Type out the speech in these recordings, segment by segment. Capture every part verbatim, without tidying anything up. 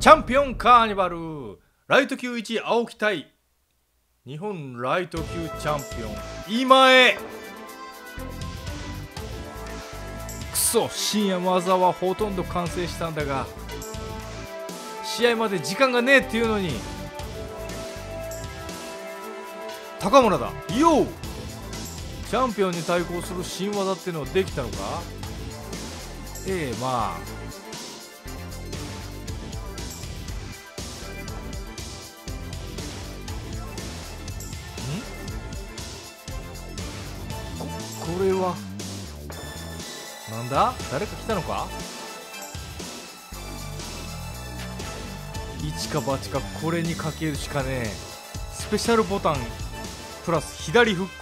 チャンピオンカーニバルライト級いち青木対日本ライト級チャンピオン今江。くそ、深夜技はほとんど完成したんだが試合まで時間がねえっていうのに高村だよ。チャンピオンに対抗する新技っていうのはできたのか。ええまあこれはなんだ、誰か来たのか。一か八かこれにかけるしかねえ。スペシャルボタンプラス左フック。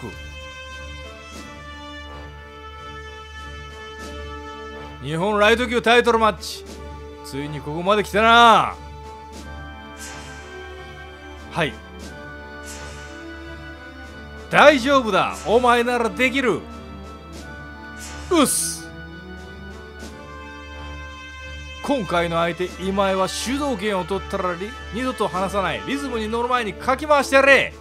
日本ライト級タイトルマッチ、ついにここまで来たな。はい、大丈夫だ、お前ならできる。うっす。今回の相手今井は主導権を取ったら二度と離さない。リズムに乗る前にかき回してやれ。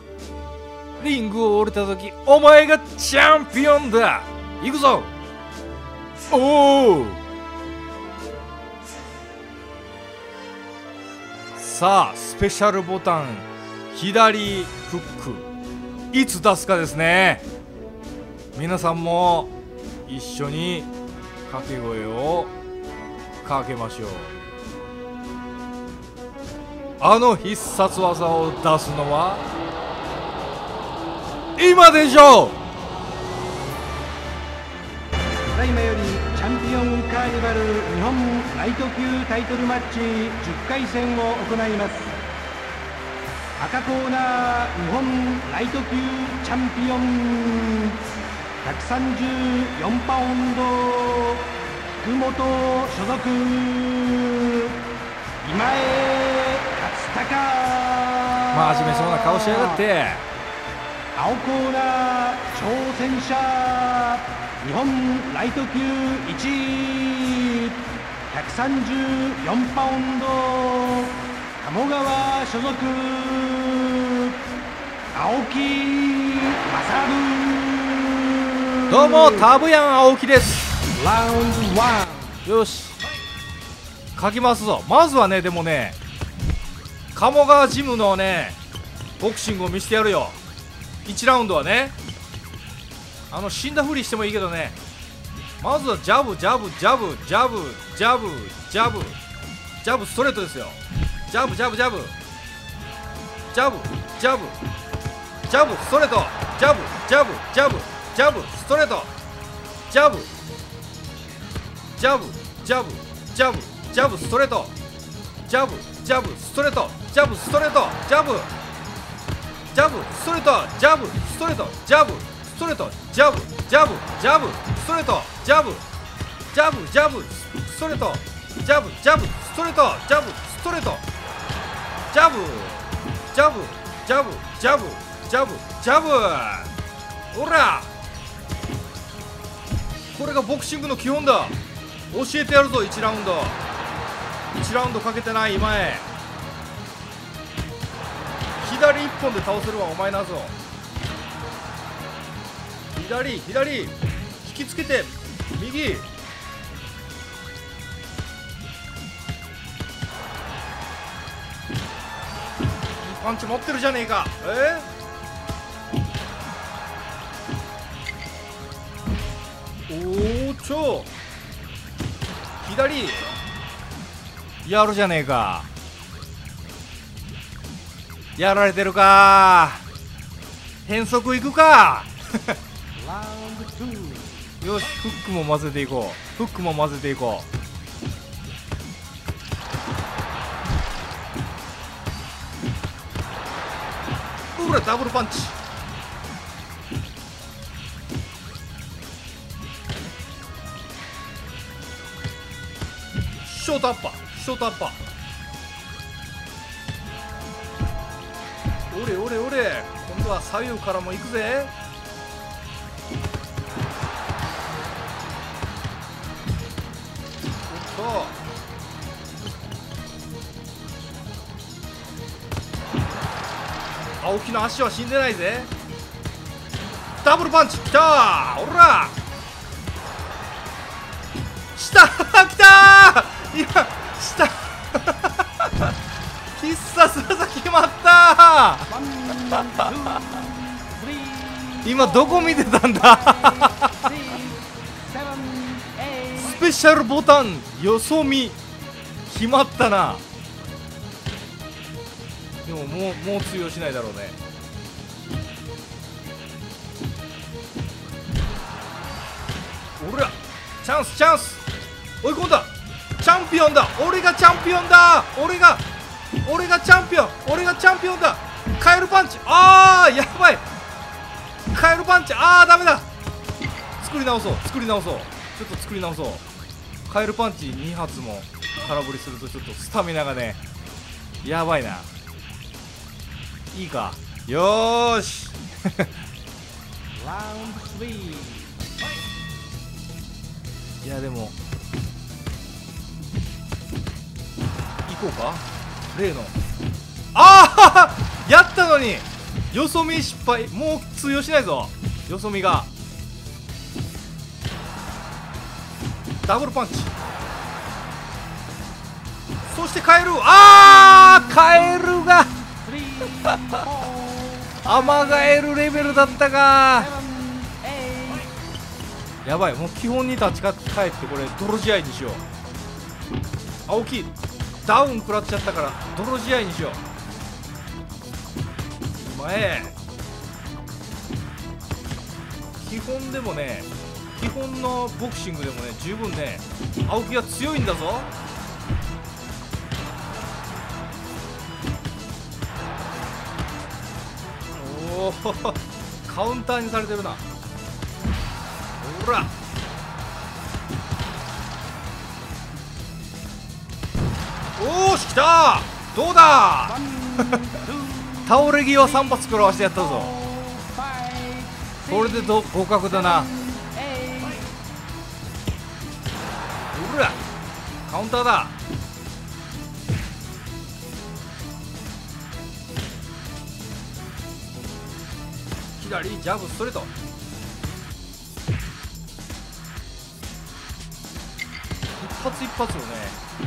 リングを降りた時お前がチャンピオンだ。行くぞ。おお、さあスペシャルボタン左フックいつ出すかですね。皆さんも一緒に掛け声をかけましょう。あの必殺技を出すのは今でしょう。ただいまよりチャンピオンカーニバル日本ライト級タイトルマッチじゅっかい戦を行います。赤コーナー日本ライト級チャンピオンひゃくさんじゅうよんパウンド福本所属今江勝孝。まあ真面目そうな顔しやがって。青コーナー挑戦者日本ライト級いちいひゃくさんじゅうよんパウンド鴨川所属青木勝。どうもタブヤン青木です。ラウンドワン、よし書きますぞ。まずはね、でもね鴨川ジムのねボクシングを見せてやるよ。いちラウンドはねあの死んだふりしてもいいけどね、まずはジャブジャブジャブジャブジャブジャブジャブストレートですよ。ジャブジャブジャブジャブジャブジャブストレート、ジャブジャブジャブジャブストレート、ジャブジャブジャブジャブジャブストレート、ジャブジャブストレート、ジャブストレート、ジャブジャブストレート、ジャブストレート、ジャブストレート、ジャブジャブジャブストレート、ジャブジャブジャブストレート、ジャブジャブストレート、ジャブストレート、ジャブジャブジャブジャブジャブジャブ。おら、これがボクシングの基本だ。教えてやるぞ。いちラウンドいちラウンドかけてない今へ。左いっぽんで倒せるはお前なぞ。左左引きつけて右パンチ持ってるじゃねえか。えっ、おお超左やるじゃねえか。やられてるか。変則いくかよしフックも混ぜていこう、フックも混ぜていこう。ほらダブルパンチ、ショートアッパー、ショートアッパー。おれおれおれ、今度は左右からも行くぜ。おっ青木の足は死んでないぜ。ダブルパンチきたー、おら下きたー、今下必殺技決まったー今どこ見てたんだスペシャルボタンよそ見決まったな。でももうもう通用しないだろうね。俺らチャンスチャンス追い込んだ、チャンピオンだ、俺がチャンピオンだ、俺が俺がチャンピオン、俺がチャンピオンだ。カエルパンチ、あーやばい、カエルパンチ、あーダメだ、作り直そう作り直そう、ちょっと作り直そう。カエルパンチに発も空振りするとちょっとスタミナがねやばいな。いいか、よーしラウンドスリー。いやでも行こうか、例のああやったのによそ見失敗、もう通用しないぞよそ見が。ダブルパンチ、そしてカエル、ああカエルがアマガエルレベルだったか。やばい、もう基本に立ち返って、これ泥試合にしよう。青木ダウン食らっちゃったから泥試合にしよう。前基本でもね、基本のボクシングでもね十分ね青木が強いんだぞ。カウンターにされてるな。ほらおーし、きたー、どうだ倒れ際さん発食らわしてやったぞ。これでど互角だな。ほらカウンターだ、左ジャブストレート、一発一発をね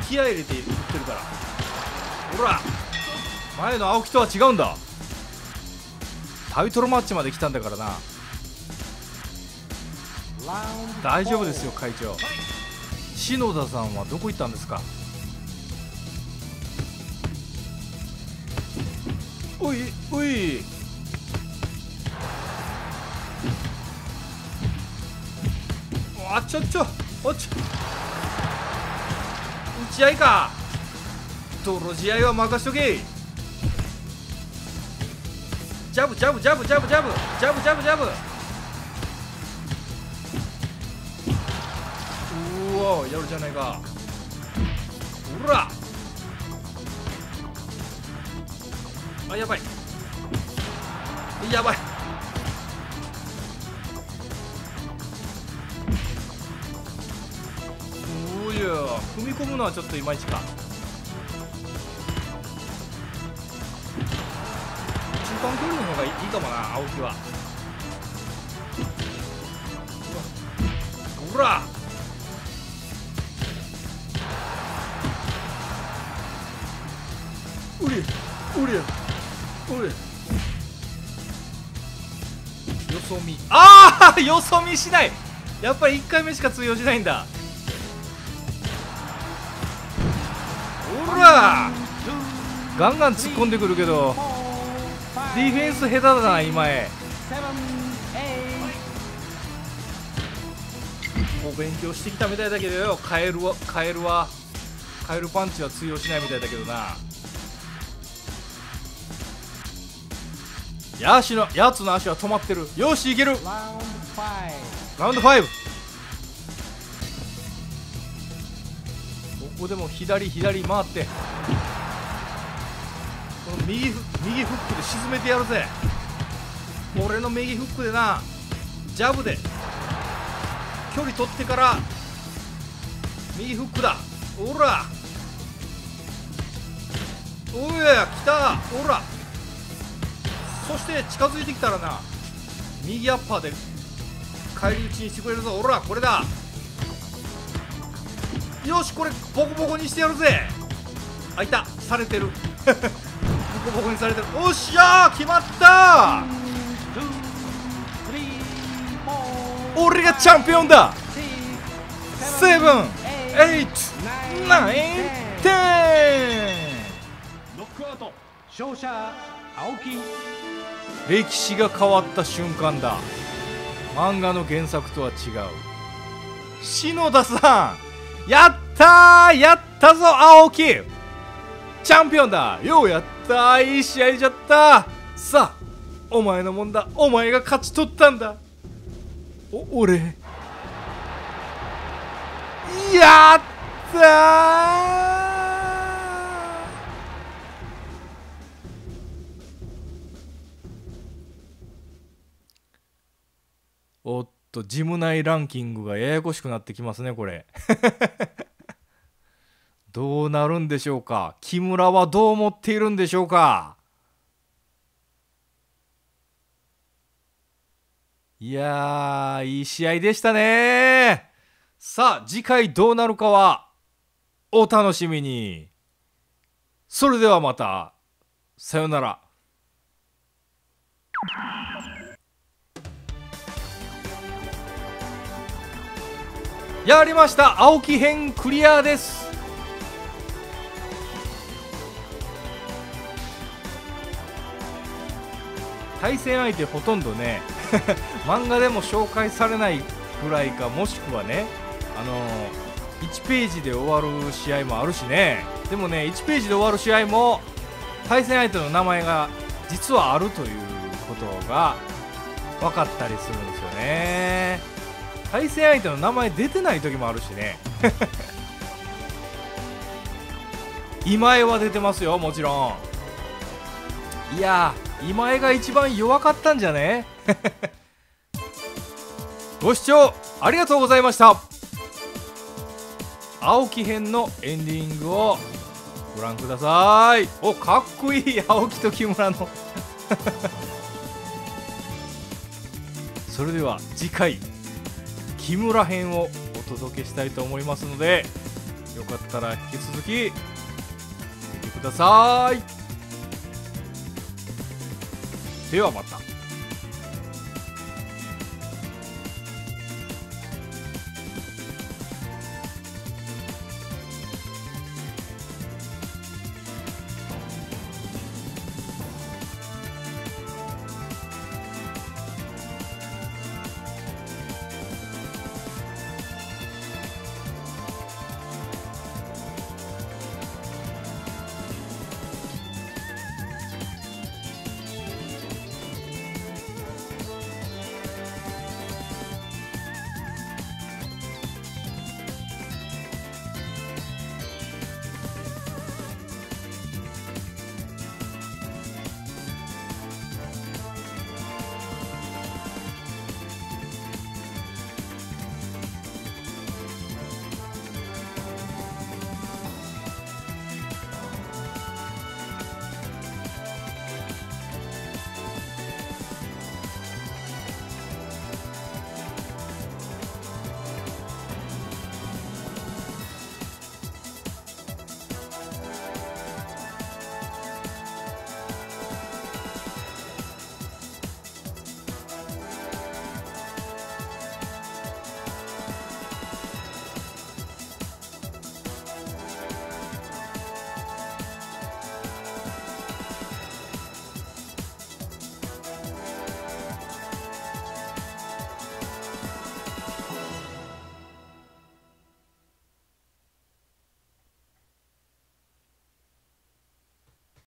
気合い入れて打ってるから。ほら前の青木とは違うんだ、タイトルマッチまで来たんだからな。大丈夫ですよ会長、篠田さんはどこ行ったんですか。おいおい、あちょちょおちょ、打ち合いか、泥試合は任しとけ。ジャブジャブジャブジャブジャブジャブジャブジャブ、うわやるじゃないか。ほらあやばいやばい、踏み込むのはちょっといまいちか。中間距離の方がいいかもな青木は。ほらおりおりおり、よそ見、ああよそ見しない、やっぱりいっかいめしか通用しないんだ。ガンガン突っ込んでくるけどディフェンス下手だな今へ。もう勉強してきたみたいだけどよ、カエルはカエルはカエルパンチは通用しないみたいだけどな。ヤシのやつの足は止まってる、よしいける。ラウンドファイブ、ここでも左左回って右, 右フックで沈めてやるぜ。俺の右フックでな、ジャブで距離取ってから右フックだ。おらおやきた、おらそして近づいてきたらな、右アッパーで返り討ちにしてくれるぞ。おら、これだ。よし、これボコボコにしてやるぜ。あ、いた、されてるボコボコにされてる。おっしゃー、決まった。俺がチャンピオンだ。セブン、エイト、ナイン、テン。ノックアウト、勝者青木。歴史が変わった瞬間だ。漫画の原作とは違う。篠田さん、やったー、やったぞ青木、チャンピオンだ。ようやった、いい試合じゃった。さあお前のもんだ、お前が勝ち取ったんだ。お、俺やったー。おっと、ジム内ランキングがややこしくなってきますねこれどうなるんでしょうか。木村はどう思っているんでしょうか。いやー、いい試合でしたねー。さあ次回どうなるかはお楽しみに。それではまた、さよなら。やりました、青木編クリアです。対戦相手ほとんどね漫画でも紹介されないぐらいか、もしくはね、あのー、いちページで終わる試合もあるしね。でもね、いちページで終わる試合も対戦相手の名前が実はあるということが分かったりするんですよね。対戦相手の名前出てない時もあるしね今井は出てますよ、もちろん。いやー、今井が一番弱かったんじゃねご視聴ありがとうございました。青木編のエンディングをご覧ください。お、かっこいい、青木と木村のそれでは次回木村編をお届けしたいと思いますので、よかったら引き続き見てください。ではまた。